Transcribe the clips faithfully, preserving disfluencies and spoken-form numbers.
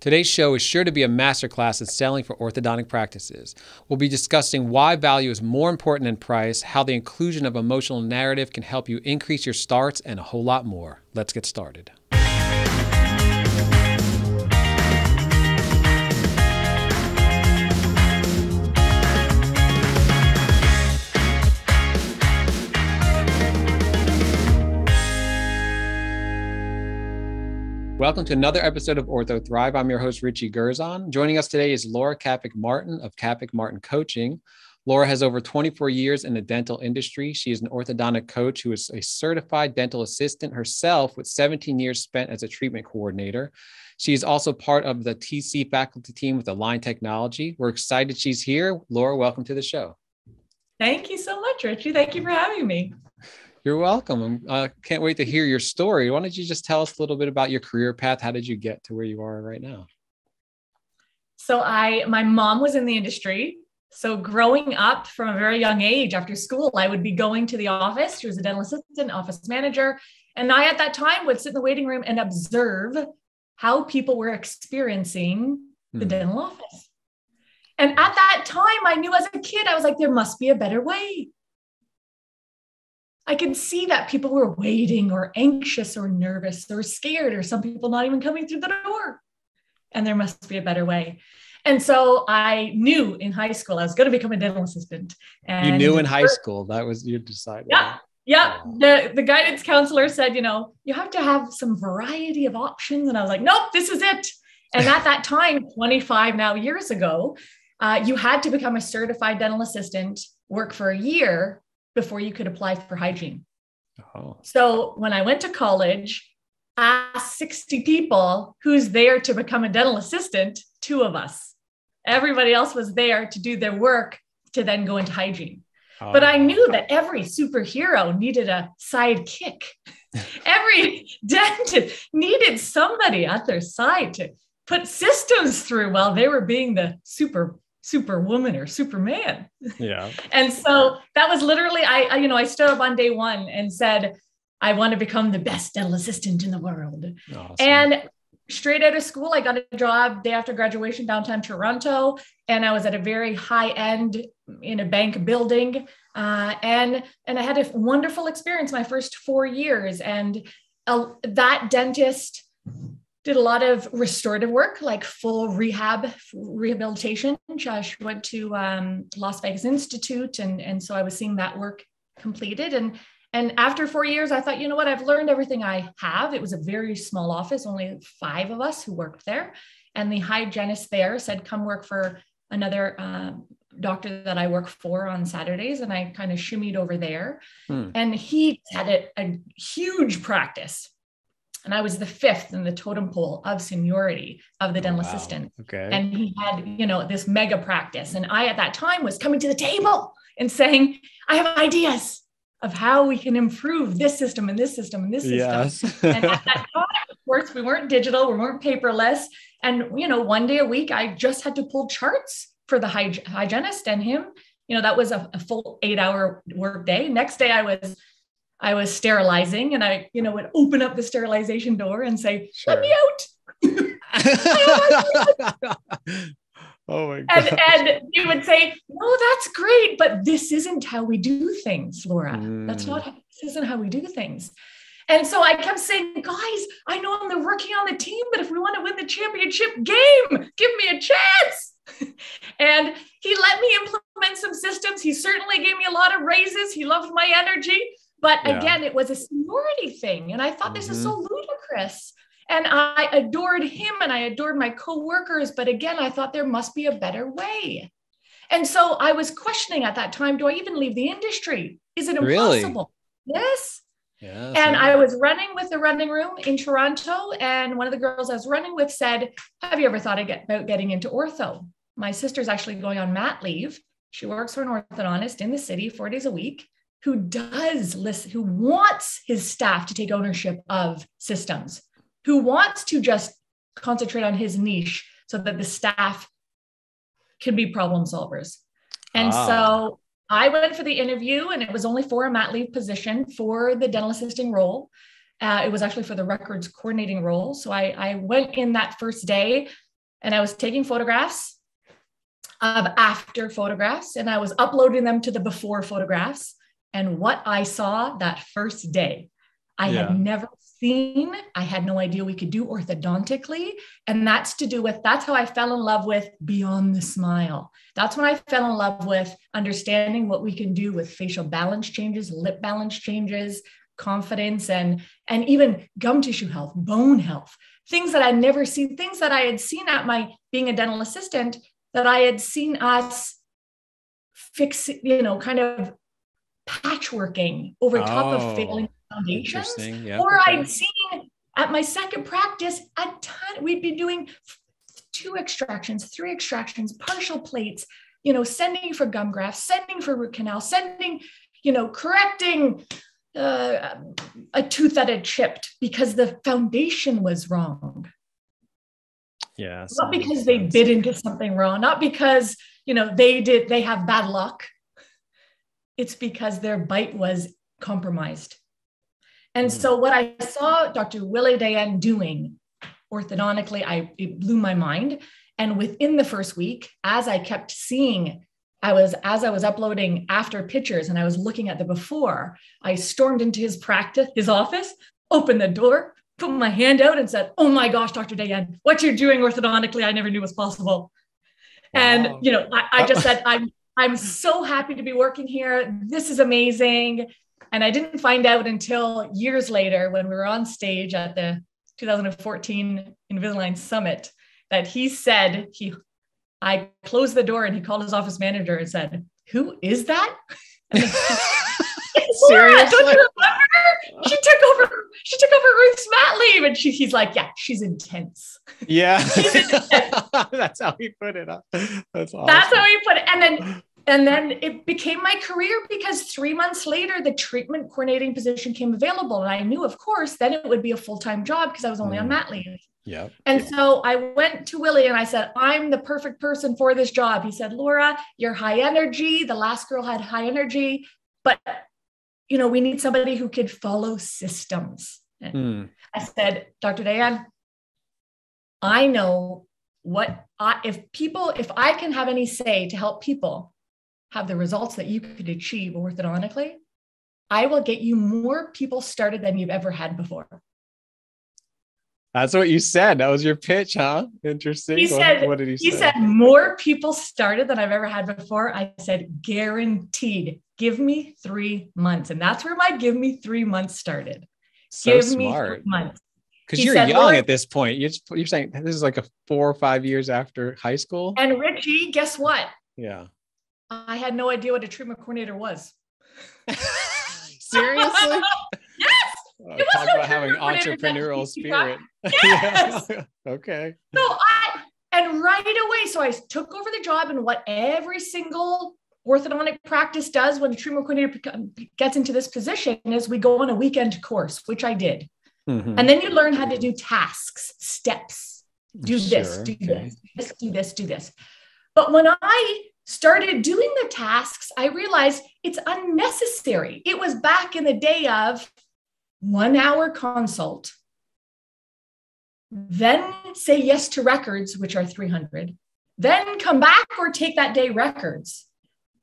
Today's show is sure to be a masterclass in selling for orthodontic practices. We'll be discussing why value is more important than price, how the inclusion of emotional narrative can help you increase your starts, and a whole lot more. Let's get started. Welcome to another episode of Ortho Thrive. I'm your host, Richie Gerzon. Joining us today is Laura Cafik-Martin of Cafik-Martin Coaching. Laura has over twenty-four years in the dental industry. She is an orthodontic coach who is a certified dental assistant herself with seventeen years spent as a treatment coordinator. She is also part of the T C faculty team with Align Technology. We're excited she's here. Laura, welcome to the show. Thank you so much, Richie. Thank you for having me. You're welcome. I uh, can't wait to hear your story. Why don't you just tell us a little bit about your career path? How did you get to where you are right now? So I, my mom was in the industry. So growing up from a very young age after school, I would be going to the office. She was a dental assistant, office manager. And I, at that time, would sit in the waiting room and observe how people were experiencing the hmm. dental office. And at that time, I knew as a kid, I was like, there must be a better way. I could see that people were waiting or anxious or nervous or scared, or some people not even coming through the door. And there must be a better way. And so I knew in high school I was going to become a dental assistant. And you knew in high school, that was you decided. Yeah. Yeah. The, the guidance counselor said, you know, you have to have some variety of options. And I was like, nope, this is it. And at that time, twenty-five now years ago, uh, you had to become a certified dental assistant, work for a year before you could apply for hygiene. Oh. So when I went to college, I asked sixty people who's there to become a dental assistant, two of us. Everybody else was there to do their work to then go into hygiene. Oh. But I knew that every superhero needed a sidekick. Every dentist needed somebody at their side to put systems through while they were being the super superwoman or superman. Yeah. And so that was literally, I, I, you know, I stood up on day one and said, I want to become the best dental assistant in the world. Awesome. And straight out of school, I got a job day after graduation, downtown Toronto. And I was at a very high end in a bank building. Uh, and, and I had a wonderful experience my first four years. And uh, that dentist did a lot of restorative work, like full rehab, rehabilitation. She went to um, Las Vegas Institute. And, and so I was seeing that work completed. And, and after four years, I thought, you know what, I've learned everything I have. It was a very small office, only five of us who worked there. And the hygienist there said, come work for another uh, doctor that I work for on Saturdays. And I kind of shimmied over there. Hmm. And he had a, a huge practice. And I was the fifth in the totem pole of seniority of the dental oh, wow. assistant. Okay. And he had, you know, this mega practice. And I, at that time, was coming to the table and saying, I have ideas of how we can improve this system and this system and this yes. system. And at that time, of course, we weren't digital, we weren't paperless. And, you know, one day a week, I just had to pull charts for the hyg- hygienist and him. You know, that was a, a full eight hour work day. Next day I was I was sterilizing, and I, you know, would open up the sterilization door and say, sure. "Let me out." Oh my god! And and they would say, "No, that's great, but this isn't how we do things, Laura. Mm. That's not. This isn't how we do things." And so I kept saying, "Guys, I know I'm working on the team, but if we want to win the championship game, give me a chance." And he let me implement some systems. He certainly gave me a lot of raises. He loved my energy. But yeah. again, it was a seniority thing. And I thought, mm-hmm. this is so ludicrous. And I adored him and I adored my coworkers. But again, I thought there must be a better way. And so I was questioning at that time, do I even leave the industry? Is it impossible? Really? Yes. Yeah, and I was running with the running room in Toronto. And one of the girls I was running with said, have you ever thought about getting into ortho? My sister's actually going on mat leave. She works for an orthodontist in the city four days a week, who does listen, who wants his staff to take ownership of systems, who wants to just concentrate on his niche so that the staff can be problem solvers. And ah. so I went for the interview, and it was only for a mat leave position for the dental assisting role. Uh, it was actually for the records coordinating role. So I, I went in that first day and I was taking photographs of after photographs, and I was uploading them to the before photographs. And what I saw that first day, I yeah. had never seen, I had no idea we could do orthodontically. And that's to do with, that's how I fell in love with Beyond the Smile. That's when I fell in love with understanding what we can do with facial balance changes, lip balance changes, confidence, and, and even gum tissue health, bone health, things that I'd never seen, things that I had seen at my, being a dental assistant, that I had seen us fix, you know, kind of patchworking over top oh. of failing foundations, yeah, or okay. I'd seen at my second practice a ton. We'd be doing two extractions, three extractions, partial plates, you know, sending for gum grafts, sending for root canal, sending, you know, correcting uh, a tooth that had chipped because the foundation was wrong. Yeah, not because they bit into something wrong, not because, you know, they did, they have bad luck. It's because their bite was compromised. And so what I saw Doctor Willie Dayan doing orthodontically, I, it blew my mind. And within the first week, as I kept seeing, I was, as I was uploading after pictures and I was looking at the before, I stormed into his practice, his office, opened the door, put my hand out and said, "Oh my gosh, Doctor Dayan, what you're doing orthodontically, I never knew was possible." Wow. And, you know, I, I just said, I'm, I'm so happy to be working here. This is amazing. And I didn't find out until years later when we were on stage at the two thousand fourteen Invisalign Summit that he said, he, I closed the door and he called his office manager and said, "Who is that?" And then, "Seriously? Don't you remember? She took over, she took over Ruth's mat leave." And she, he's like, "Yeah, she's intense." Yeah. She's intense. That's how he put it up. That's awesome. That's how he put it. And then And then it became my career because three months later, the treatment coordinating position came available. And I knew, of course, then it would be a full-time job because I was only mm. on mat leave. Yeah. And so I went to Willie and I said, "I'm the perfect person for this job." He said, "Laura, you're high energy. The last girl had high energy, but you know, we need somebody who could follow systems." Mm. I said, "Doctor Dayan, I know what I, if people, if I can have any say to help people have the results that you could achieve orthodontically, I will get you more people started than you've ever had before." That's what you said. That was your pitch, huh? Interesting. He said, what, what did he, he say? He said, "More people started than I've ever had before." I said, "Guaranteed. Give me three months. And that's where my give me three months started. So give smart. me three months. Because you're said, young at this point. You're, you're saying this is like a four or five years after high school. And Richie, guess what? Yeah. I had no idea what a treatment coordinator was. Seriously? Yes. Oh, it was talk no about having entrepreneurial spirit. Yes. Okay. So I, and right away, so I took over the job and what every single orthodontic practice does when a treatment coordinator gets into this position is we go on a weekend course, which I did. Mm-hmm. And then you learn how to do tasks, steps, do sure. this, do okay. this, this, do this, do this. But when I started doing the tasks, I realized it's unnecessary. It was back in the day of one hour consult, then say yes to records, which are three hundred, then come back or take that day records.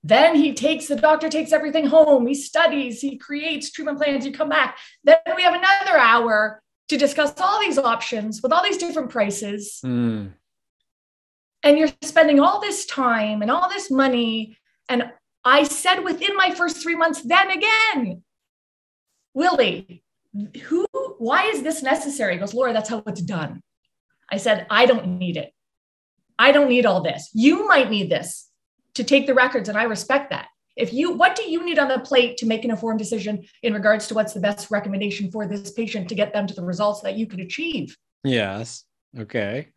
Then he takes, the doctor takes everything home. He studies, he creates treatment plans. You come back. Then we have another hour to discuss all these options with all these different prices. Mm. And you're spending all this time and all this money. And I said within my first three months, then again, "Willie, who, why is this necessary?" He goes, "Laura, that's how it's done." I said, "I don't need it. I don't need all this. You might need this to take the records. And I respect that. If you, what do you need on the plate to make an informed decision in regards to what's the best recommendation for this patient to get them to the results that you could achieve?" Yes. Okay.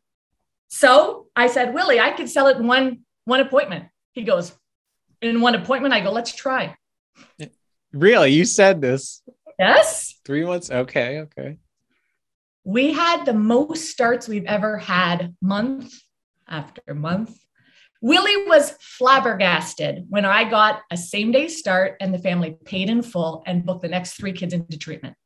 So I said, "Willie, I could sell it in one, one appointment." He goes, "In one appointment?" I go, "Let's try." Really? You said this? Yes. Three months. Okay. Okay. We had the most starts we've ever had month after month. Willie was flabbergasted when I got a same day start and the family paid in full and booked the next three kids into treatment.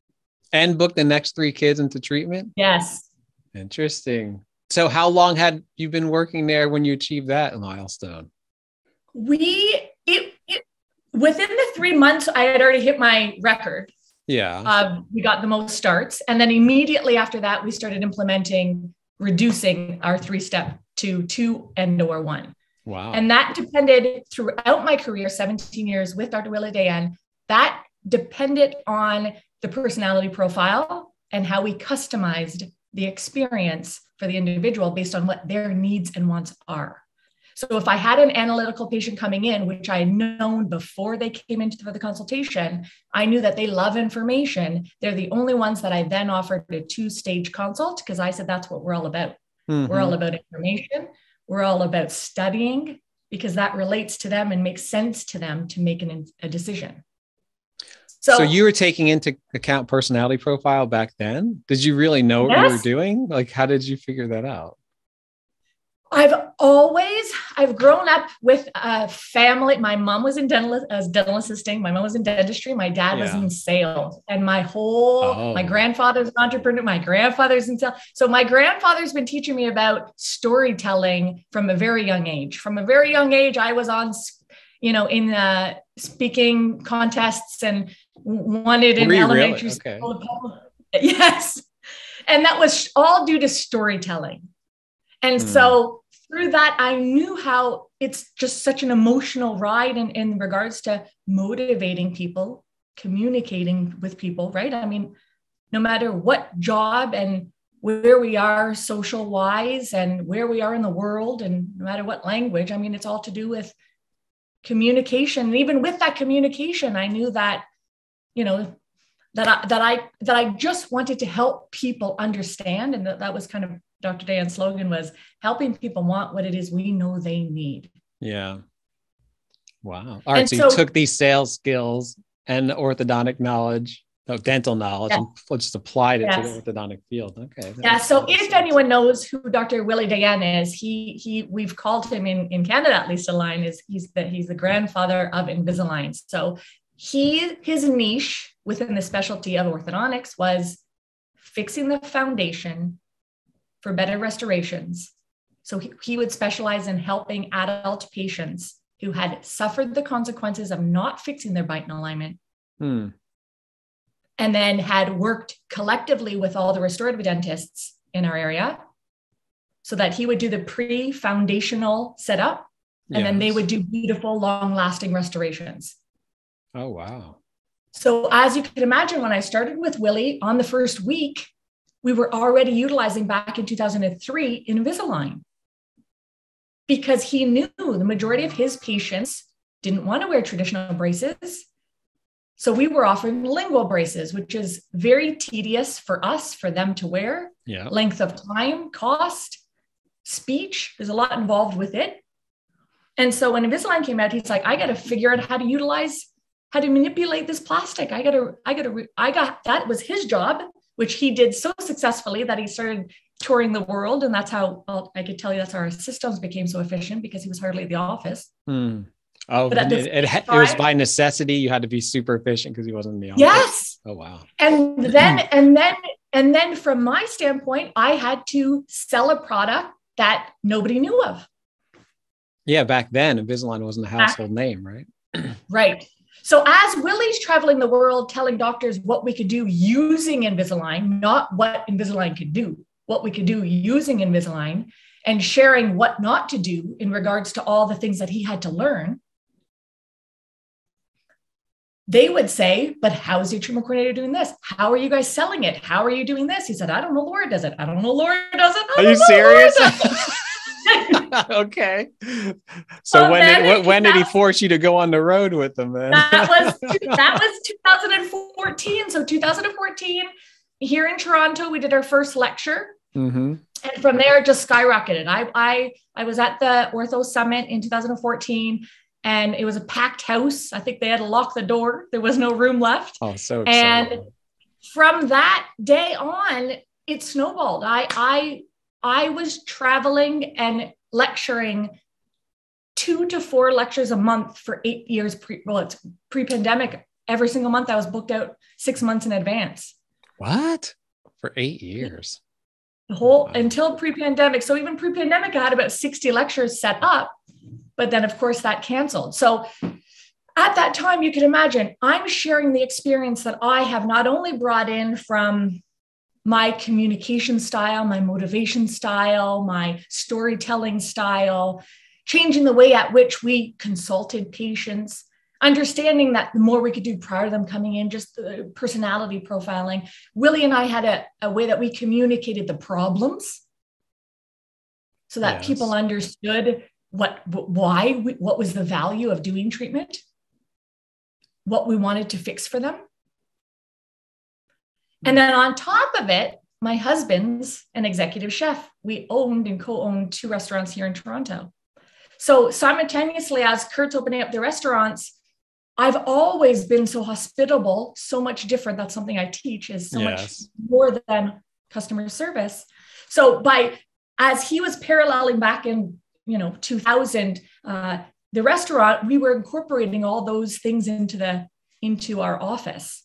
And booked the next three kids into treatment? Yes. Interesting. So how long had you been working there when you achieved that milestone? We, it, it within the three months, I had already hit my record. Yeah. Um, we got the most starts. And then immediately after that, we started implementing, reducing our three-step to two and or one. Wow. And that depended throughout my career, seventeen years with Doctor Willie Dayan, that depended on the personality profile and how we customized the experience for the individual based on what their needs and wants are. So if I had an analytical patient coming in, which I had known before they came into the consultation, I knew that they love information. They're the only ones that I then offered a two-stage consult because I said, that's what we're all about. Mm-hmm. We're all about information. We're all about studying because that relates to them and makes sense to them to make an, a decision. So, so you were taking into account personality profile back then? Did you really know what yes. you were doing? Like, how did you figure that out? I've always, I've grown up with a family. My mom was in dental, as dental assisting. My mom was in dentistry. My dad yeah. was in sales and my whole, oh. my grandfather's an entrepreneur. My grandfather's in sales. So my grandfather's been teaching me about storytelling from a very young age. From a very young age, I was on, you know, in uh, speaking contests and wanted in elementary really? school. Okay. Yes. And that was all due to storytelling. And mm. so through that, I knew how it's just such an emotional ride in, in regards to motivating people, communicating with people, right? I mean, no matter what job and where we are social wise and where we are in the world and no matter what language, I mean, it's all to do with communication. And even with that communication, I knew that, you know, that I, that I, that I just wanted to help people understand. And that, that was kind of Doctor Dayan's slogan, was helping people want what it is we know they need. Yeah. Wow. All right. And so you so, took these sales skills and orthodontic knowledge, no, dental knowledge, yes. and just applied it yes. to the orthodontic field. Okay. Yeah. So if sense. anyone knows who Doctor Willie Dayan is, he, he, we've called him in, in Canada, at least Align is he's the, he's the grandfather of Invisalign. So he, his niche within the specialty of orthodontics was fixing the foundation for better restorations. So he, he would specialize in helping adult patients who had suffered the consequences of not fixing their bite and alignment, hmm. and then had worked collectively with all the restorative dentists in our area so that he would do the pre-foundational setup and yes. then they would do beautiful, long-lasting restorations. Oh, wow. So as you can imagine, when I started with Willie on the first week, we were already utilizing back in two thousand three Invisalign because he knew the majority of his patients didn't want to wear traditional braces. So we were offering lingual braces, which is very tedious for us, for them to wear. Yeah. Length of time, cost, speech, there's a lot involved with it. And so when Invisalign came out, he's like, I got to figure out how to utilize, how to manipulate this plastic. I got to, I got to, I got, that was his job, which he did so successfully that he started touring the world. And that's how, well, I could tell you that's how our systems became so efficient because he was hardly at the office. Hmm. Oh, but it, it, it was by necessity. You had to be super efficient because he wasn't in the office. Yes. Oh, wow. And then, and then, and then from my standpoint, I had to sell a product that nobody knew of. Yeah. Back then, Invisalign wasn't a household back, name, right? Right. So as Willie's traveling the world, telling doctors what we could do using Invisalign, not what Invisalign could do, what we could do using Invisalign, and sharing what not to do in regards to all the things that he had to learn, they would say, but how is your treatment coordinator doing this? How are you guys selling it? How are you doing this? He said, I don't know, Laura does it. I don't know, Laura does it. Are you serious? Okay. So um, when did, when did he force you to go on the road with him then? That was that was two thousand fourteen. So two thousand fourteen, here in Toronto, we did our first lecture. Mm-hmm. And from there it just skyrocketed. I I I was at the Ortho Summit in two thousand fourteen and it was a packed house. I think they had to lock the door. There was no room left. Oh, so exciting. And from that day on, it snowballed. I I I was traveling and lecturing two to four lectures a month for eight years. Pre, well, it's pre-pandemic. Every single month I was booked out six months in advance. What? For eight years? The whole until pre-pandemic. So even pre-pandemic, I had about sixty lectures set up, but then of course that canceled. So at that time, you can imagine I'm sharing the experience that I have not only brought in from my communication style, my motivation style, my storytelling style, changing the way at which we consulted patients, understanding that the more we could do prior to them coming in, just the personality profiling. Willie and I had a, a way that we communicated the problems so that yes. people understood what, why, what was the value of doing treatment, what we wanted to fix for them. And then on top of it, my husband's an executive chef. We owned and co-owned two restaurants here in Toronto. So simultaneously, as Kurt's opening up the restaurants, I've always been so hospitable, so much different. That's something I teach is so yes. much more than customer service. So by, as he was paralleling back in, you know, two thousand, uh, the restaurant, we were incorporating all those things into the, into our office.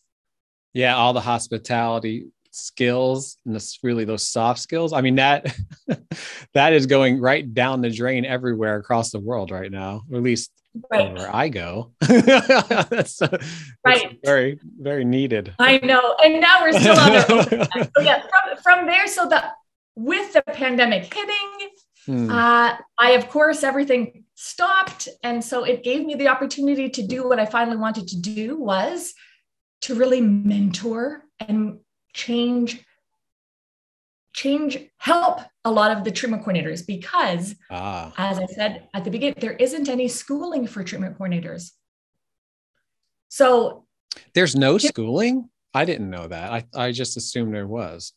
Yeah, all the hospitality skills and this, really those soft skills. I mean, that that is going right down the drain everywhere across the world right now, or at least right. where I go. that's, uh, right. that's very, very needed. I know. And now we're still on the so yeah, from, from there. So the, with the pandemic hitting, hmm. uh, I, of course, everything stopped. And so it gave me the opportunity to do what I finally wanted to do was to really mentor and change, change, help a lot of the treatment coordinators because, ah. as I said at the beginning, there isn't any schooling for treatment coordinators. So there's no schooling? I didn't know that. I, I just assumed there was.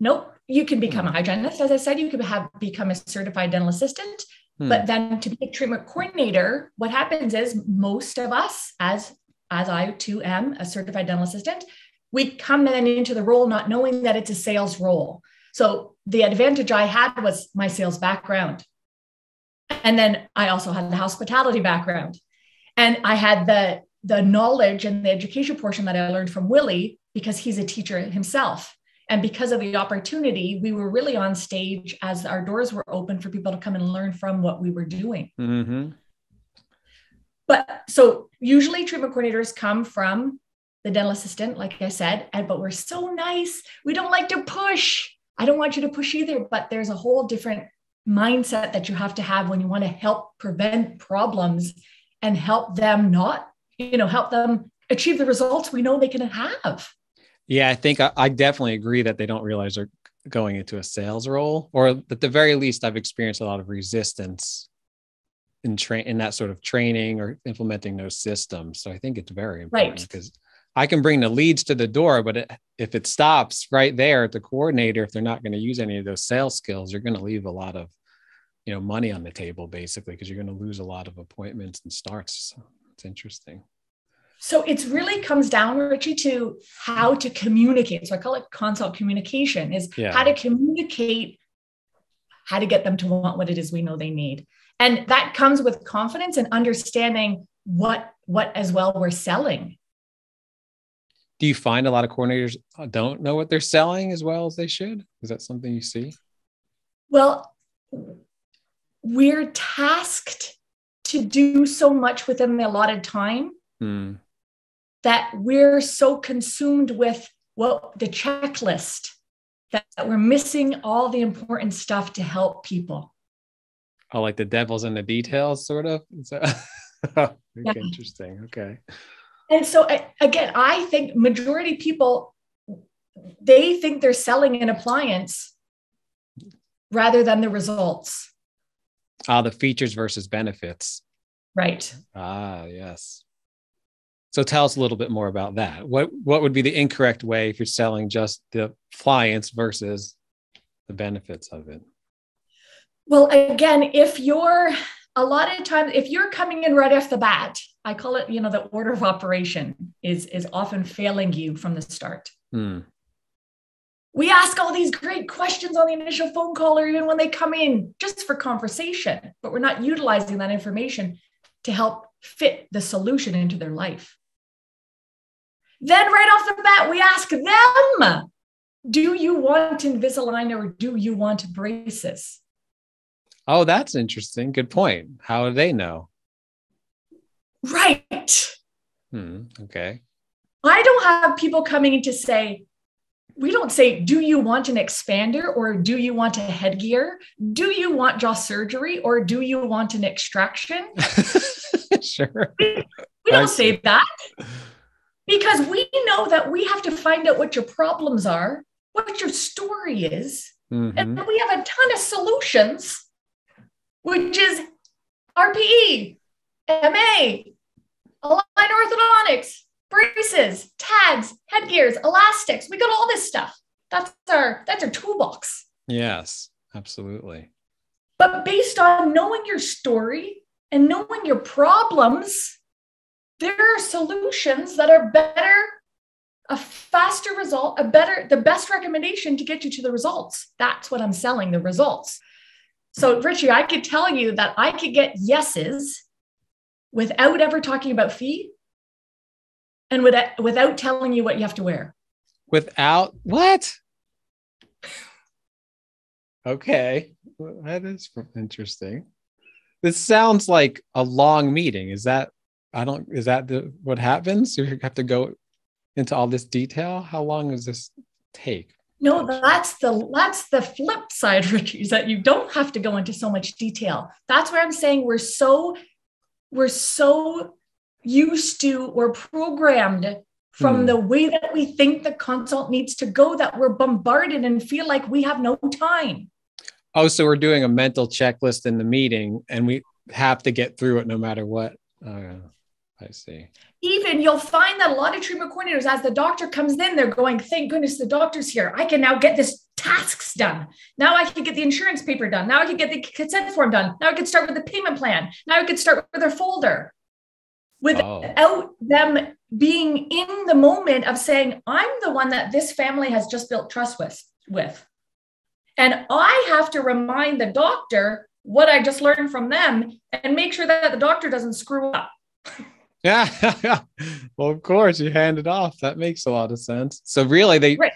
Nope. You can become hmm. a hygienist. As I said, you could have become a certified dental assistant, hmm. but then to be a treatment coordinator, what happens is most of us as as I too am a certified dental assistant, we come then into the role not knowing that it's a sales role. So the advantage I had was my sales background. And then I also had the hospitality background. And I had the, the knowledge and the education portion that I learned from Willie because he's a teacher himself. And because of the opportunity, we were really on stage as our doors were open for people to come and learn from what we were doing. Mm-hmm. But so usually treatment coordinators come from the dental assistant, like I said, and, but we're so nice. We don't like to push. I don't want you to push either, but there's a whole different mindset that you have to have when you want to help prevent problems and help them not, you know, help them achieve the results we know they can have. Yeah, I think I, I definitely agree that they don't realize they're going into a sales role, or at the very least, I've experienced a lot of resistance in train in that sort of training or implementing those systems. So I think it's very important because right. I can bring the leads to the door, but it, if it stops right there at the coordinator, if they're not going to use any of those sales skills, you're going to leave a lot of, you know, money on the table basically, because you're going to lose a lot of appointments and starts. So it's interesting. So it's really comes down, Richie, to how to communicate. So I call it consult communication is yeah. how to communicate, how to get them to want what it is we know they need. And that comes with confidence and understanding what, what as well we're selling. Do you find a lot of coordinators don't know what they're selling as well as they should? Is that something you see? Well, we're tasked to do so much within the allotted time hmm. that we're so consumed with well, the checklist that, that we're missing all the important stuff to help people. Oh, like the devil's in the details, sort of. So, okay, yeah. Interesting. Okay. And so again, I think majority people, they think they're selling an appliance rather than the results. Ah, the features versus benefits. Right. Ah, yes. So tell us a little bit more about that. What what would be the incorrect way if you're selling just the appliance versus the benefits of it? Well, again, if you're a lot of times, if you're coming in right off the bat, I call it, you know, the order of operation is, is often failing you from the start. Hmm. We ask all these great questions on the initial phone call or even when they come in just for conversation, but we're not utilizing that information to help fit the solution into their life. Then right off the bat, we ask them do you want Invisalign or do you want braces? Oh, that's interesting. Good point. How do they know? Right. Hmm. Okay. I don't have people coming in to say, we don't say, do you want an expander or do you want a headgear? Do you want jaw surgery or do you want an extraction? Sure. We, we don't say that because we know that we have to find out what your problems are, what your story is. Mm-hmm. And then we have a ton of solutions, which is R P E, M A, Align orthodontics, braces, tags, headgears, elastics. We got all this stuff. That's our, that's our toolbox. Yes, absolutely. But based on knowing your story and knowing your problems, there are solutions that are better, a faster result, a better, the best recommendation to get you to the results. That's what I'm selling, the results. So Richie, I could tell you that I could get yeses without ever talking about fee. And without, without telling you what you have to wear. Without what? Okay. Well, that is interesting. This sounds like a long meeting. Is that, I don't, is that the, what happens? You have to go into all this detail? How long does this take? No, that's the, that's the flip side, Richie, is that you don't have to go into so much detail. That's where I'm saying we're so, we're so, used to or programmed from hmm. the way that we think the consult needs to go, that we're bombarded and feel like we have no time. Oh, so we're doing a mental checklist in the meeting and we have to get through it no matter what. Uh, I see. Even you'll find that a lot of treatment coordinators, as the doctor comes in, they're going, thank goodness the doctor's here. I can now get this tasks done. Now I can get the insurance paper done. Now I can get the consent form done. Now I can start with the payment plan. Now I can start with their folder. Without oh. them being in the moment of saying, I'm the one that this family has just built trust with, with. And I have to remind the doctor what I just learned from them and make sure that the doctor doesn't screw up. Yeah. Well, of course, you hand it off. That makes a lot of sense. So really, they right.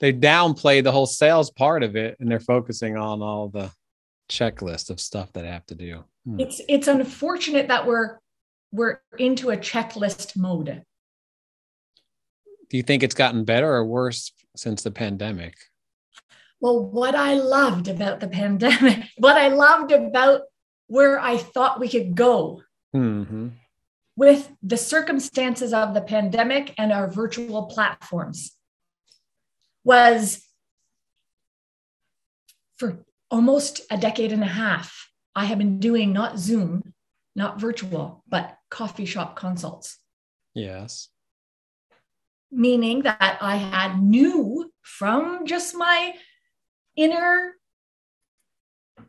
they downplay the whole sales part of it, and they're focusing on all the checklist of stuff that I have to do. Hmm. It's it's unfortunate that we're We're into a checklist mode. Do you think it's gotten better or worse since the pandemic? Well, what I loved about the pandemic, what I loved about where I thought we could go mm-hmm. with the circumstances of the pandemic and our virtual platforms was for almost a decade and a half, I have been doing not Zoom, not virtual, but coffee shop consults. Yes. Meaning that I had knew from just my inner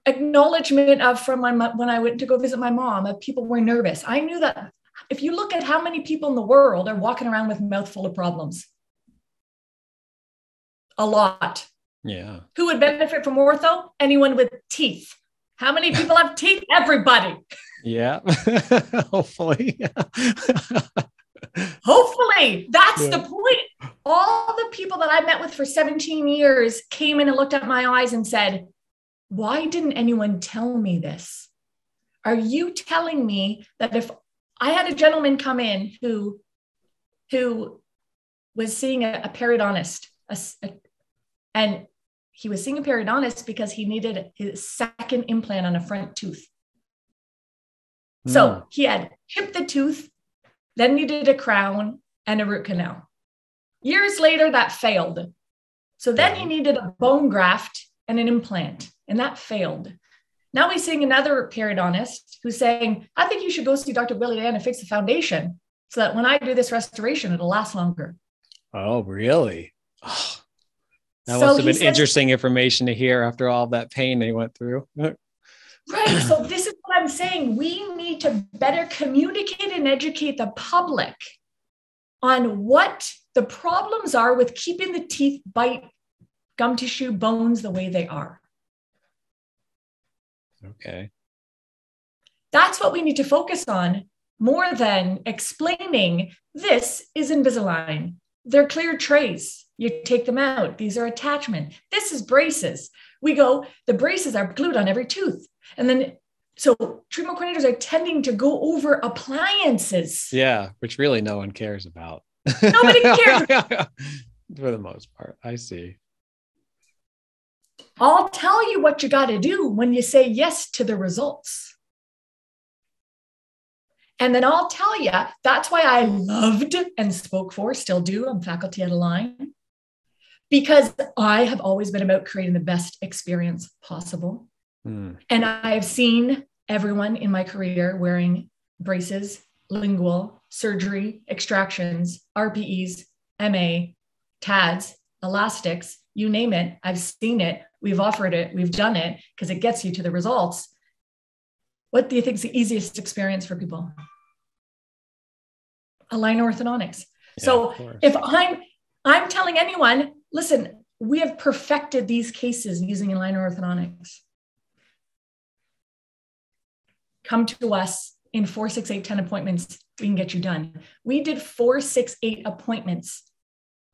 acknowledgement of from my when I went to go visit my mom, that people were nervous. I knew that if you look at how many people in the world are walking around with a mouthful of problems. A lot. Yeah. Who would benefit from ortho? Anyone with teeth. How many people have teeth? Everybody. Yeah. Hopefully. Hopefully. That's yeah. the point. All the people that I met with for seventeen years came in and looked at my eyes and said, why didn't anyone tell me this? Are you telling me that if I had a gentleman come in who, who was seeing a, a periodontist a, a, and he was seeing a periodontist because he needed his second implant on a front tooth. Mm. So he had chipped the tooth, then needed a crown and a root canal. Years later, that failed. So then he needed a bone graft and an implant, and that failed. Now we're seeing another periodontist who's saying, I think you should go see Doctor Willie Dayan and fix the foundation so that when I do this restoration, it'll last longer. Oh, really? Oh. That must so have been says, interesting information to hear after all that pain they went through. Right. So this is what I'm saying. We need to better communicate and educate the public on what the problems are with keeping the teeth, bite, gum tissue, bones the way they are. Okay. That's what we need to focus on more than explaining this is Invisalign. They're clear trays. You take them out. These are attachment. This is braces. We go, the braces are glued on every tooth. And then, so treatment coordinators are tending to go over appliances. Yeah, which really no one cares about. Nobody cares. For the most part, I see. I'll tell you what you got to do when you say yes to the results. And then I'll tell you, that's why I loved and spoke for, still do, I'm faculty at Align, because I have always been about creating the best experience possible. Mm. And I've seen everyone in my career wearing braces, lingual, surgery, extractions, R P Es, M A, T A Ds, elastics, you name it. I've seen it. We've offered it. We've done it because it gets you to the results. What do you think is the easiest experience for people? Align orthodontics. Yeah, so if I'm, I'm telling anyone, listen, we have perfected these cases using Align orthodontics. Come to us in four, six, eight, ten appointments. We can get you done. We did four, six, eight appointments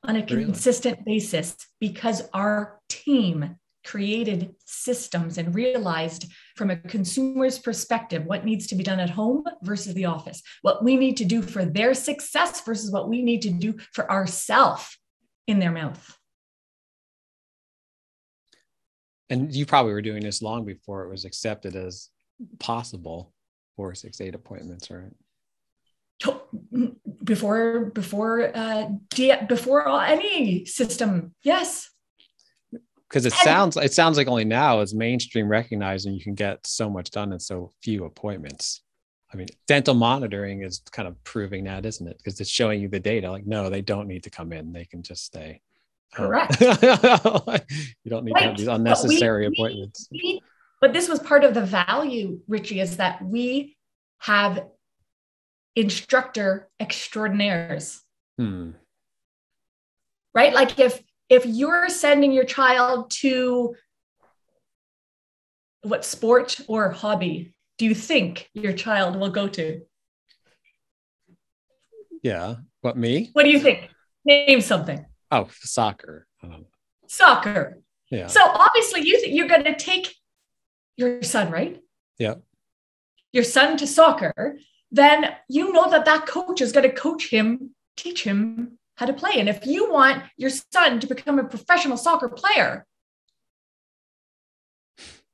on a consistent really? basis because our team created systems and realized from a consumer's perspective what needs to be done at home versus the office, what we need to do for their success versus what we need to do for ourselves in their mouth. And you probably were doing this long before it was accepted as possible, four, six, eight appointments, right? Before, before, uh, before any system. Yes. Because it and, sounds, it sounds like only now is mainstream recognizing you can get so much done in so few appointments. I mean, dental monitoring is kind of proving that, isn't it? Because it's showing you the data. Like, no, they don't need to come in. They can just stay. Correct. Oh. You don't need right. to have these unnecessary but we, appointments. We, we, but this was part of the value, Richie, is that we have instructor extraordinaires, hmm. right? Like if, if you're sending your child to what sport or hobby, do you think your child will go to? Yeah. What, me? What do you think? Name something. Oh, soccer. Um, soccer. Yeah. So obviously you th- you're going to take your son, right? Yeah. Your son to soccer. Then you know that that coach is going to coach him, teach him how to play. And if you want your son to become a professional soccer player,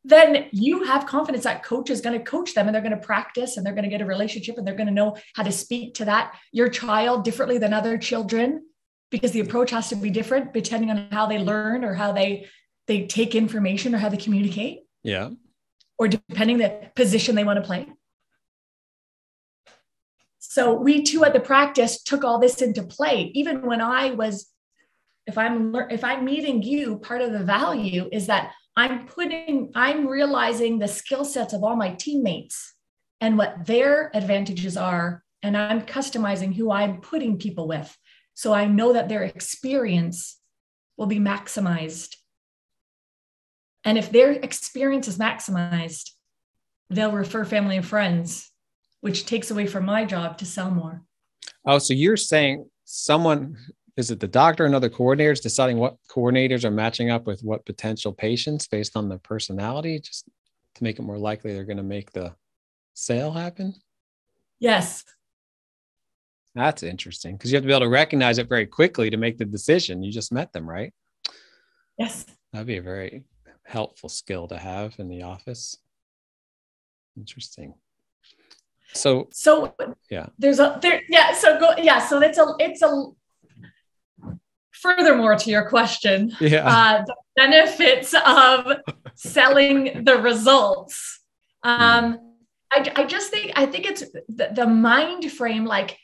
then you have confidence that coach is going to coach them and they're going to practice and they're going to get a relationship and they're going to know how to speak to that, your child differently than other children, because the approach has to be different depending on how they learn or how they, they take information or how they communicate. Yeah. Or depending the position they want to play. So we too at the practice took all this into play. Even when I was, if I'm, if I'm meeting you, part of the value is that I'm putting, I'm realizing the skill sets of all my teammates and what their advantages are. And I'm customizing who I'm putting people with. So I know that their experience will be maximized. And if their experience is maximized, they'll refer family and friends, which takes away from my job to sell more. Oh, so you're saying someone, is it the doctor and other coordinators deciding what coordinators are matching up with what potential patients based on their personality, just to make it more likely they're going to make the sale happen? Yes. That's interesting, because you have to be able to recognize it very quickly to make the decision. You just met them, right? Yes. That'd be a very helpful skill to have in the office. Interesting. So, so yeah, there's a, there, yeah, so go, yeah, so it's a, it's a, furthermore to your question, yeah. uh, the benefits of selling the results. Um, I, I just think, I think it's the, the mind frame, like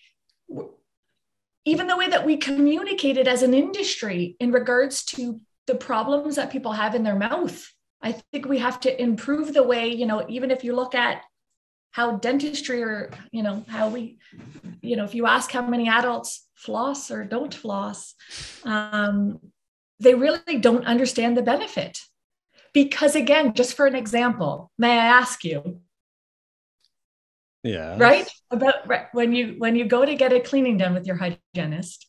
even the way that we communicated as an industry in regards to the problems that people have in their mouth. I think we have to improve the way, you know, even if you look at how dentistry or, you know, how we, you know, if you ask how many adults floss or don't floss, um, they really don't understand the benefit. Because again, just for an example, may I ask you? Yeah. Right? About right, when you, when you go to get a cleaning done with your hygienist,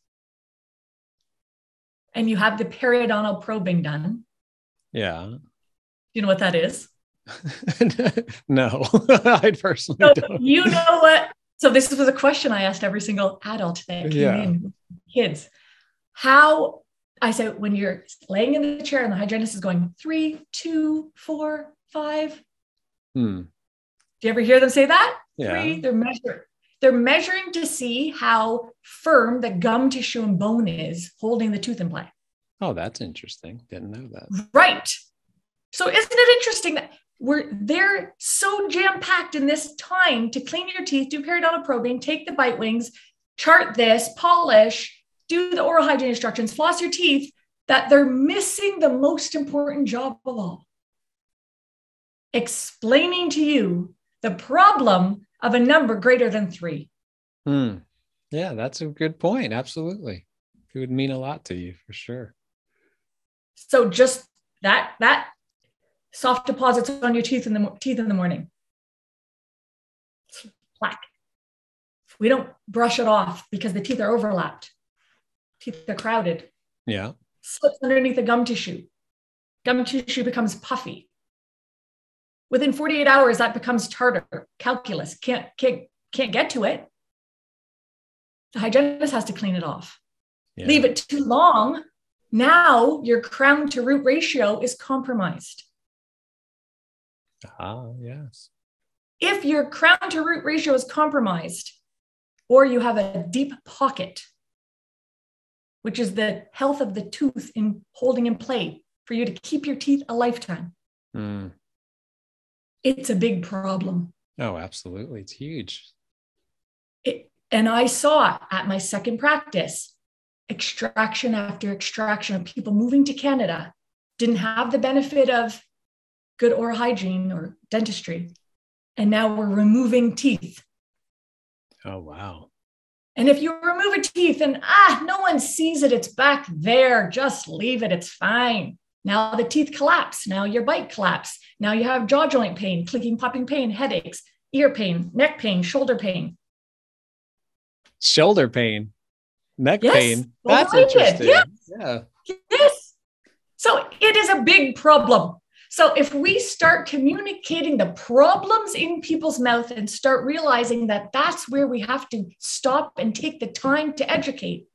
and you have the periodontal probing done. Yeah. You know what that is? No, I personally so don't. You know what? So this was a question I asked every single adult that came yeah. in with kids. How, I said, when you're laying in the chair and the hygienist is going three, two, four, five. Hmm. Do you ever hear them say that? Yeah. Three, they're measuring. They're measuring to see how firm the gum tissue and bone is holding the tooth in play. Oh, that's interesting. Didn't know that. Right. So isn't it interesting that we're they're so jam-packed in this time to clean your teeth, do periodontal probing, take the bite wings, chart this, polish, do the oral hygiene instructions, floss your teeth, that they're missing the most important job of all. Explaining to you the problem of a number greater than three. Hmm. Yeah, that's a good point. Absolutely. It would mean a lot to you for sure. So just that, that soft deposits on your teeth in the teeth in the morning. Plaque. We don't brush it off because the teeth are overlapped. Teeth are crowded. Yeah. Slips underneath the gum tissue. Gum tissue becomes puffy. Within forty-eight hours, that becomes tartar, calculus, can't, can't, can't get to it. The hygienist has to clean it off. Yeah. Leave it too long. Now your crown to root ratio is compromised. Ah, yes. If your crown to root ratio is compromised, or you have a deep pocket, which is the health of the tooth in holding in play for you to keep your teeth a lifetime. Mm. It's a big problem. Oh, absolutely. It's huge. It, and I saw at my second practice, extraction after extraction of people moving to Canada, didn't have the benefit of good oral hygiene or dentistry. And now we're removing teeth. Oh, wow. And if you remove a tooth and ah, no one sees it, it's back there, just leave it, it's fine. Now the teeth collapse. Now your bite collapse. Now you have jaw joint pain, clicking, popping pain, headaches, ear pain, neck pain, shoulder pain. Shoulder pain, neck yes, pain. That's like interesting. Yes. Yeah. Yes. So it is a big problem. So if we start communicating the problems in people's mouth and start realizing that that's where we have to stop and take the time to educate,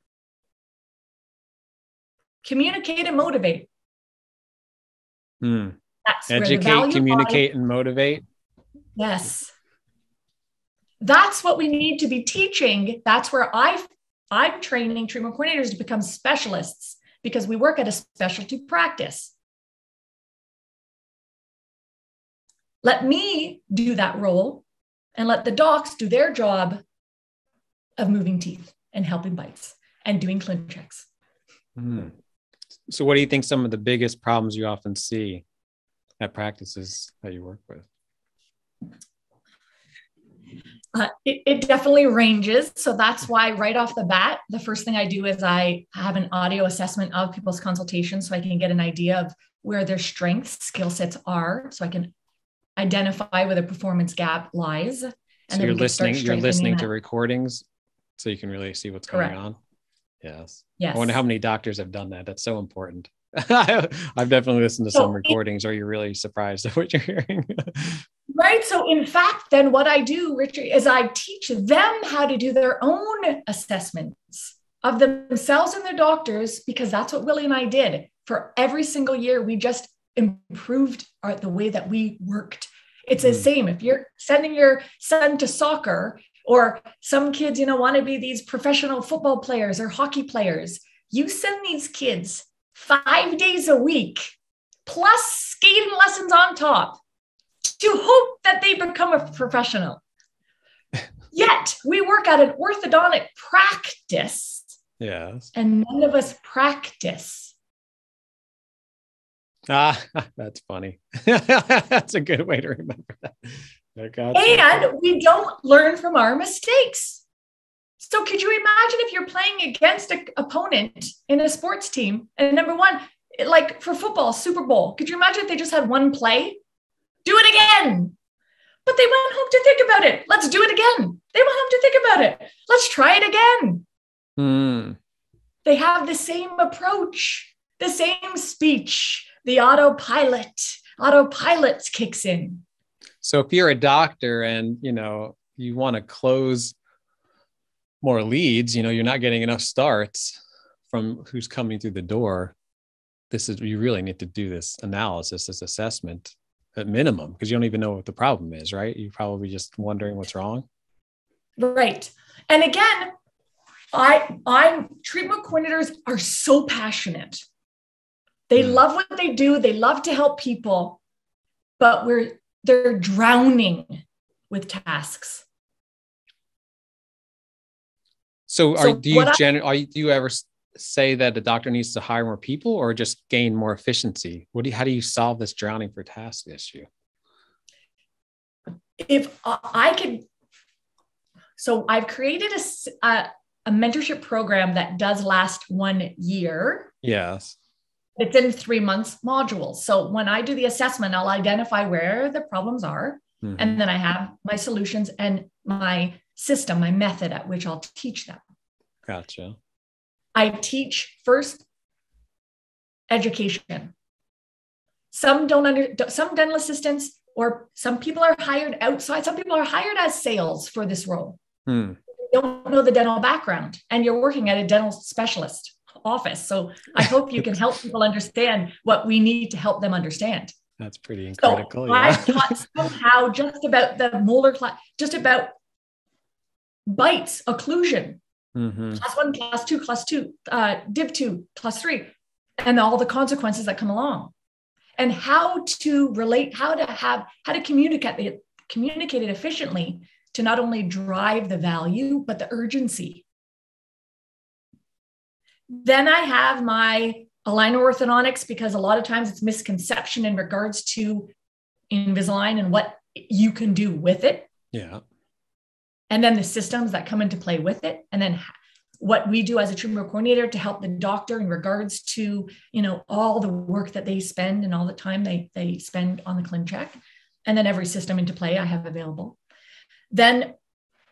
communicate and motivate. Hmm. That's educate, communicate, lies. And motivate. Yes. That's what we need to be teaching. That's where I've, I'm training treatment coordinators to become specialists because we work at a specialty practice. Let me do that role and let the docs do their job of moving teeth and helping bites and doing clin checks. Hmm. So what do you think some of the biggest problems you often see at practices that you work with? Uh, it, it definitely ranges. So that's why right off the bat, the first thing I do is I have an audio assessment of people's consultations so I can get an idea of where their strengths, skill sets are so I can identify where the performance gap lies. And so you're listening, you're listening to recordings so you can really see what's going on. Yes. Yes. I wonder how many doctors have done that. That's so important. I've definitely listened to so some recordings. It, Are you really surprised at what you're hearing? Right. So in fact, then what I do, Richard, is I teach them how to do their own assessments of themselves and their doctors, because that's what Willie and I did for every single year. We just improved our, the way that we worked. It's mm. the same. If you're sending your son to soccer, or some kids, you know, want to be these professional football players or hockey players. You send these kids five days a week, plus skating lessons on top, to hope that they become a professional. Yet we work at an orthodontic practice. Yes. And none of us practice. Ah, that's funny. That's a good way to remember that. And we don't learn from our mistakes. So could you imagine if you're playing against an opponent in a sports team and number one, like for football, Super Bowl, could you imagine if they just had one play? Do it again. But they went home to think about it. Let's do it again. They went home to think about it. Let's try it again. Mm. They have the same approach, the same speech. The autopilot, autopilot kicks in. So if you're a doctor and, you know, you want to close more leads, you know, you're not getting enough starts from who's coming through the door. This is, you really need to do this analysis, this assessment at minimum, because you don't even know what the problem is, right? You're probably just wondering what's wrong. Right. And again, I, I'm treatment coordinators are so passionate. They love what they do. They love to help people, but we're, they're drowning with tasks. So, are, so do you gen- I, are you, do you ever say that the doctor needs to hire more people or just gain more efficiency? What do you, how do you solve this drowning for tasks issue? If I could, so I've created a, a, a mentorship program that does last one year. Yes. It's in three months modules. So when I do the assessment, I'll identify where the problems are. Mm-hmm. And then I have my solutions and my system, my method at which I'll teach them. Gotcha. I teach first education. Some don't under, some dental assistants or some people are hired outside. Some people are hired as sales for this role. Mm. They don't know the dental background and you're working at a dental specialist office. So I hope you can help people understand what we need to help them understand. That's pretty incredible. So yeah. I've taught somehow just about the molar, class, just about bites, occlusion, mm-hmm. class one, class two, class two, uh, div two, class three, and all the consequences that come along and how to relate, how to have, how to communicate, communicate it efficiently to not only drive the value, but the urgency. Then I have my Align orthodontics, because a lot of times it's misconception in regards to Invisalign and what you can do with it. Yeah. And then the systems that come into play with it. And then what we do as a treatment coordinator to help the doctor in regards to, you know, all the work that they spend and all the time they, they spend on the clin check. And then every system into play I have available. Then,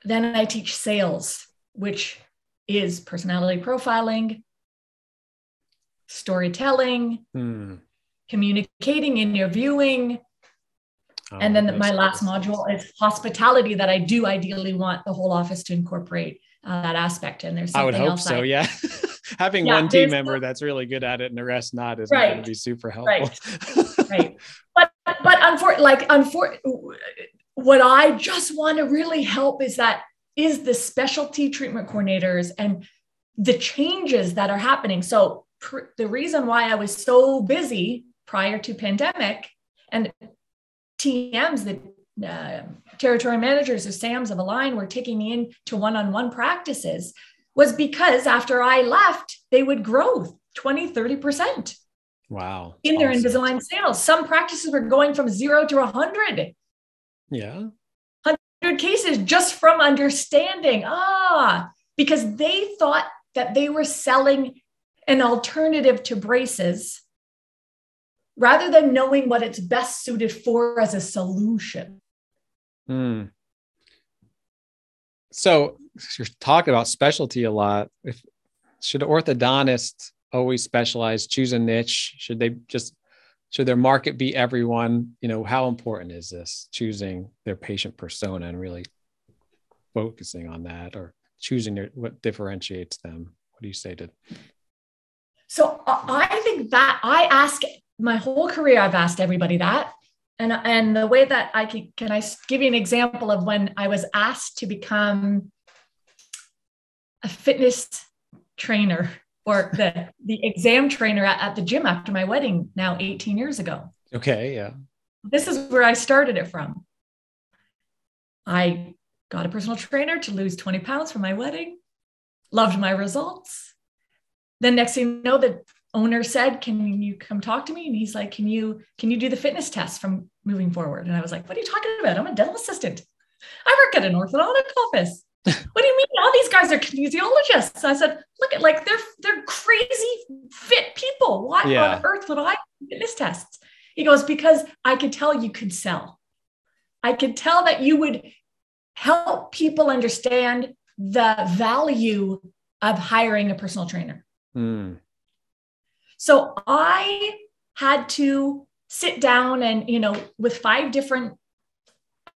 then I teach sales, which is personality profiling, storytelling, hmm. communicating, interviewing. Oh, and then the, my last module is hospitality that I do ideally want the whole office to incorporate uh, that aspect. And there's something I would hope else so, I, yeah. Having yeah, one team member that's really good at it and the rest not is right, going to be super helpful. Right, right. But, but unfortunately, like, unfor- what I just want to really help is that is the specialty treatment coordinators and the changes that are happening. So pr- the reason why I was so busy prior to pandemic and T Ms, the uh, territory managers or SAMs of Align were taking me in to one-on-one practices was because after I left, they would grow twenty, thirty percent. Wow. In their awesome. Invisalign sales. Some practices were going from zero to a hundred. Yeah. Cases just from understanding, ah, because they thought that they were selling an alternative to braces rather than knowing what it's best suited for as a solution. Mm. So you're talking about specialty a lot. If, should orthodontists always specialize, choose a niche? Should they just Should their market be everyone? You know, how important is this, choosing their patient persona and really focusing on that or choosing their, what differentiates them? What do you say to? So I think that I ask my whole career, I've asked everybody that. And, and the way that I can, can I give you an example of when I was asked to become a fitness trainer or the, the exam trainer at, at the gym after my wedding now eighteen years ago. Okay, yeah. This is where I started it from. I got a personal trainer to lose twenty pounds for my wedding, loved my results. Then next thing you know, the owner said, can you come talk to me? And he's like, can you, can you do the fitness test from moving forward? And I was like, what are you talking about? I'm a dental assistant. I work at an orthodontic office. What do you mean? All these guys are kinesiologists. I said, look at like they're they're crazy fit people. Why yeah. on earth would I do fitness tests? He goes, because I could tell you could sell. I could tell that you would help people understand the value of hiring a personal trainer. Mm. So I had to sit down and, you know, with five different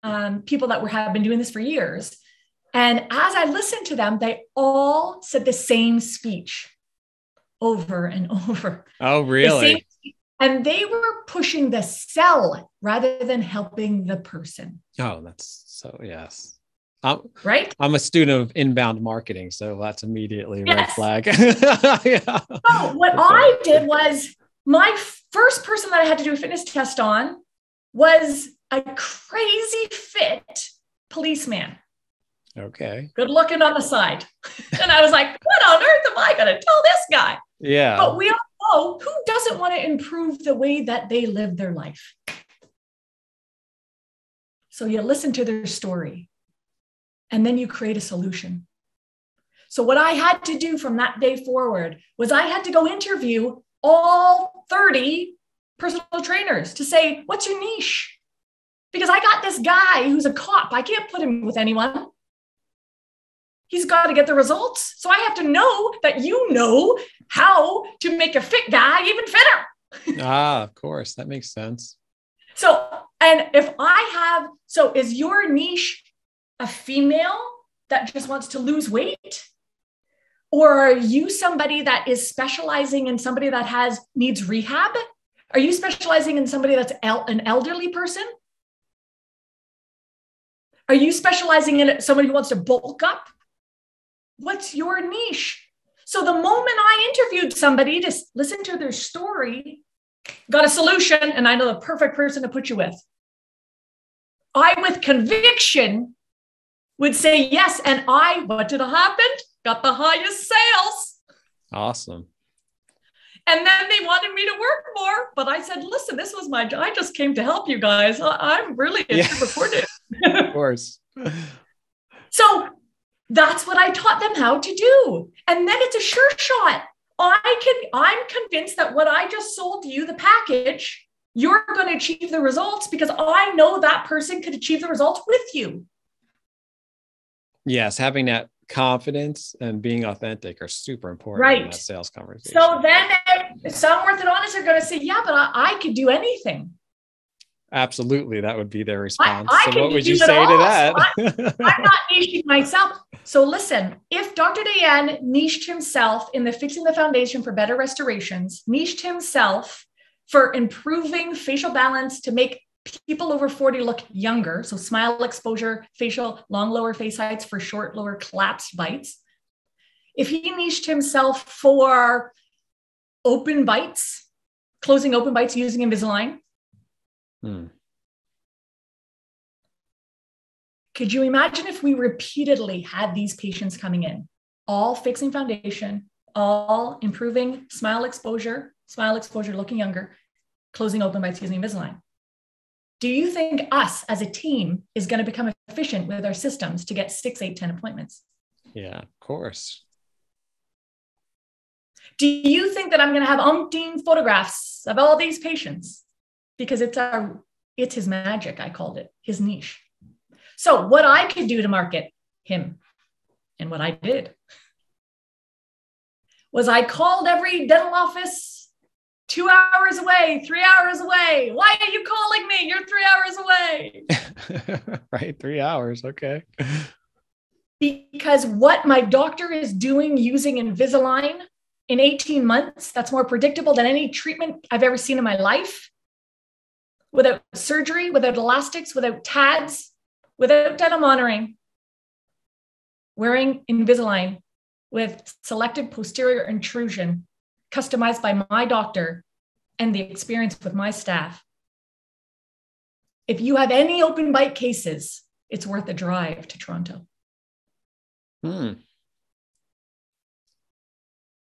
um, people that were, have been doing this for years. And as I listened to them, they all said the same speech over and over. Oh, really? The same, and they were pushing the sell rather than helping the person. Oh, that's so, yes. I'm, right. I'm a student of inbound marketing, so that's immediately yes. red flag. yeah. So what I did was my first person that I had to do a fitness test on was a crazy fit policeman. Okay. Good looking on the side. And I was like, what on earth am I going to tell this guy? Yeah. But we all know who doesn't want to improve the way that they live their life. So you listen to their story. And then you create a solution. So what I had to do from that day forward was I had to go interview all thirty personal trainers to say, what's your niche? Because I got this guy who's a cop. I can't put him with anyone. He's got to get the results. So I have to know that you know how to make a fit guy even fitter. Ah, of course. That makes sense. So, and if I have, so is your niche a female that just wants to lose weight? Or are you somebody that is specializing in somebody that has needs rehab? Are you specializing in somebody that's el- an elderly person? Are you specializing in somebody who wants to bulk up? What's your niche? So the moment I interviewed somebody to listen to their story, got a solution, and I know the perfect person to put you with. I, with conviction, would say yes. And I, what did happen? Got the highest sales. Awesome. And then they wanted me to work more, but I said, listen, this was my job. I just came to help you guys. I'm really important. Yeah. Of course. So that's what I taught them how to do. And then it's a sure shot. I can, I'm convinced that what I just sold you, the package, you're going to achieve the results because I know that person could achieve the results with you. Yes, having that confidence and being authentic are super important right. in that sales conversation. So then some orthodontists are going to say, yeah, but I, I could do anything. Absolutely. That would be their response. I, I so what would you say all. to that? So I, I'm not niching myself. So listen, if Doctor Dayan niched himself in the fixing the foundation for better restorations, niched himself for improving facial balance to make people over forty look younger. So smile exposure, facial, long lower face heights for short lower collapsed bites. If he niched himself for open bites, closing open bites using Invisalign. Hmm. Could you imagine if we repeatedly had these patients coming in, all fixing foundation, all improving smile exposure, smile exposure, looking younger, closing open bites using Invisalign? Do you think us as a team is going to become efficient with our systems to get six, eight, ten appointments? Yeah, of course. Do you think that I'm going to have umpteen photographs of all these patients? Because it's our, it's his magic, I called it, his niche. So what I could do to market him and what I did was I called every dental office two hours away, three hours away. Why are you calling me? You're three hours away. Right, three hours. Okay. Because what my doctor is doing using Invisalign in eighteen months, that's more predictable than any treatment I've ever seen in my life. Without surgery, without elastics, without T A Ds, without dental monitoring, wearing Invisalign with selective posterior intrusion, customized by my doctor and the experience with my staff. If you have any open bite cases, it's worth a drive to Toronto. Hmm.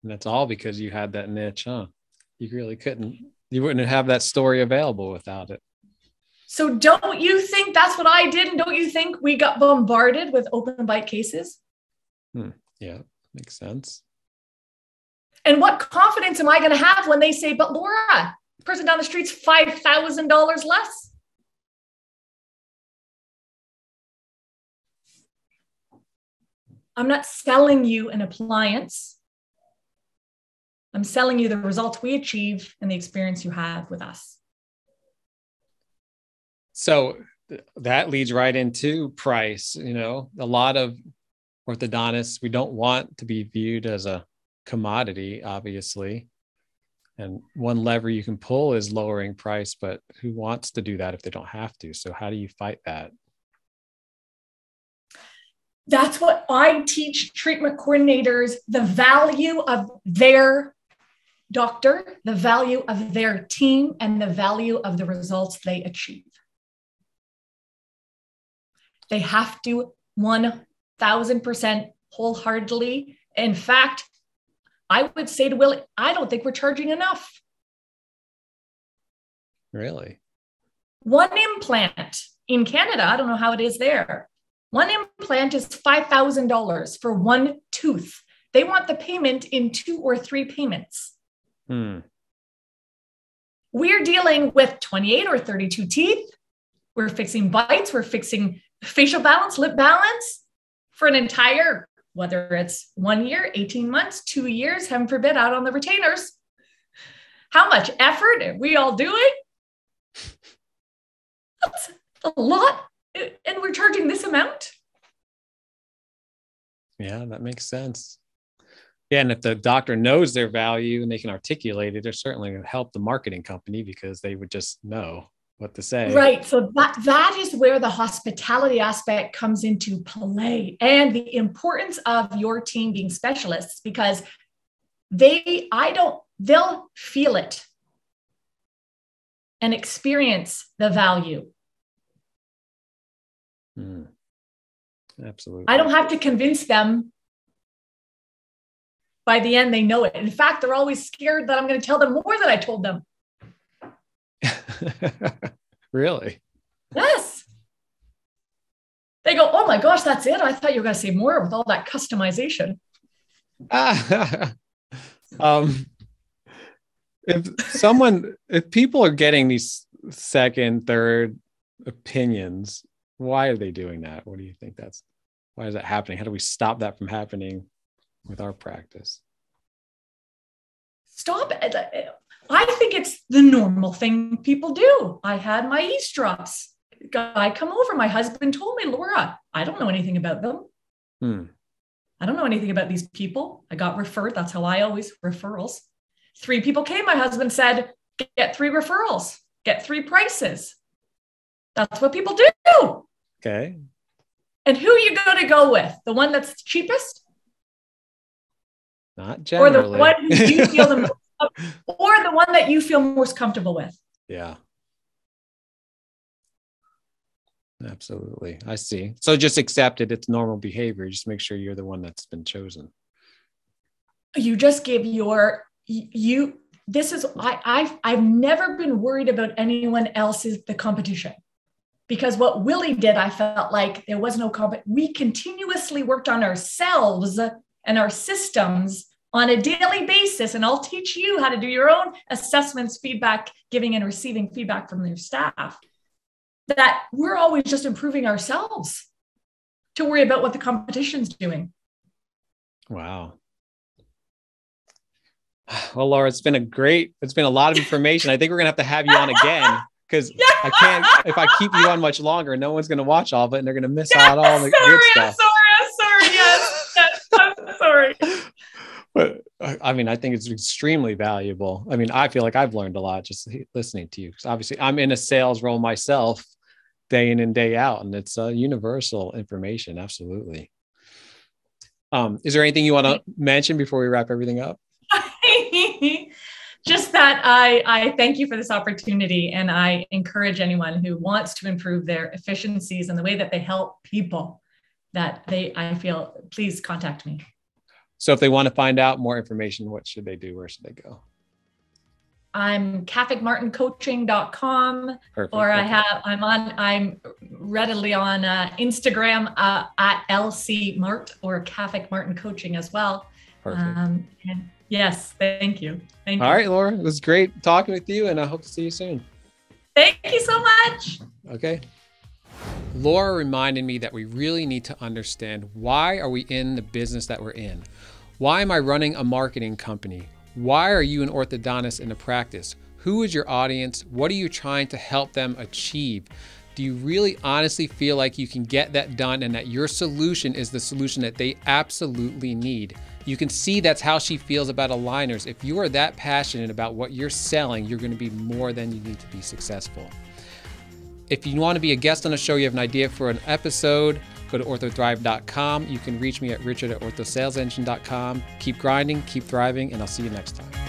And that's all because you had that niche, huh? You really couldn't, you wouldn't have that story available without it. So don't you think that's what I did? And don't you think we got bombarded with open bite cases? Hmm. Yeah, makes sense. And what confidence am I going to have when they say, but Laura, the person down the street's five thousand dollars less? I'm not selling you an appliance. I'm selling you the results we achieve and the experience you have with us. So that leads right into price. You know, a lot of orthodontists, we don't want to be viewed as a commodity, obviously. And one lever you can pull is lowering price, but who wants to do that if they don't have to? So how do you fight that? That's what I teach treatment coordinators, the value of their doctor, the value of their team, and the value of the results they achieve. They have to one thousand percent wholeheartedly. In fact, I would say to Willie, I don't think we're charging enough. Really? One implant in Canada, I don't know how it is there. One implant is five thousand dollars for one tooth. They want the payment in two or three payments. Hmm. We're dealing with twenty-eight or thirty-two teeth. We're fixing bites. We're fixing facial balance, lip balance for an entire, whether it's one year, eighteen months, two years, heaven forbid, out on the retainers. How much effort are we all doing? That's a lot. And we're charging this amount? Yeah, that makes sense. Yeah, and if the doctor knows their value and they can articulate it, they're certainly going to help the marketing company because they would just know what to say. Right. So that, that is where the hospitality aspect comes into play and the importance of your team being specialists, because they, I don't, they'll feel it and experience the value. Hmm. Absolutely. I don't have to convince them. By the end, they know it. In fact, they're always scared that I'm going to tell them more than I told them. Really? Yes. They go, oh my gosh, that's it. I thought you were going to say more with all that customization. um, if someone, if people are getting these second, third opinions, why are they doing that? What do you think that's, why is that happening? How do we stop that from happening with our practice? Stop it. I think it's the normal thing people do. I had my eavesdrops. Guy come over. My husband told me, Laura, I don't know anything about them. Hmm. I don't know anything about these people. I got referred. That's how I always referrals. Three people came. My husband said, get three referrals, get three prices. That's what people do. Okay. And who are you going to go with? The one that's the cheapest? Not generally. Or the one who you feel the most or the one that you feel most comfortable with. Yeah. Absolutely. I see. So just accept it. It's normal behavior. Just make sure you're the one that's been chosen. You just give your, you, this is, I, I've, I've never been worried about anyone else's, the competition. Because what Willie did, I felt like there was no comp. We continuously worked on ourselves and our systems on a daily basis. And I'll teach you how to do your own assessments, feedback, giving and receiving feedback from their staff. That we're always just improving ourselves to worry about what the competition's doing. Wow. Well, Laura, it's been a great, it's been a lot of information. I think we're going to have to have you on again. Because yes. I can't, if I keep you on much longer, no one's going to watch all of it and they're going to miss yes. out all the sorry, good stuff. I'm sorry, I'm sorry, yes, yes, I'm sorry. But I mean, I think it's extremely valuable. I mean, I feel like I've learned a lot just listening to you. Because obviously I'm in a sales role myself day in and day out, and it's uh, universal information. Absolutely. Um, is there anything you want to mention before we wrap everything up? Just that I, I thank you for this opportunity, and I encourage anyone who wants to improve their efficiencies and the way that they help people that they, I feel, please contact me. So if they want to find out more information, what should they do? Where should they go? I'm Cafik Martin Coaching dot com, perfect, or perfect. I have, I'm on, I'm readily on uh, Instagram uh, at L C Mart or Cafik-Martin Coaching as well. Perfect. Um, and yes. Thank you. Thank you. All right, Laura, it was great talking with you, and I hope to see you soon. Thank you so much. Okay. Laura reminded me that we really need to understand, why are we in the business that we're in? Why am I running a marketing company? Why are you an orthodontist in a practice? Who is your audience? What are you trying to help them achieve? Do you really honestly feel like you can get that done and that your solution is the solution that they absolutely need? You can see that's how she feels about aligners. If you are that passionate about what you're selling, you're going to be more than you need to be successful. If you want to be a guest on the show, you have an idea for an episode, go to ortho thrive dot com. You can reach me at richard at ortho sales engine dot com. Keep grinding, keep thriving, and I'll see you next time.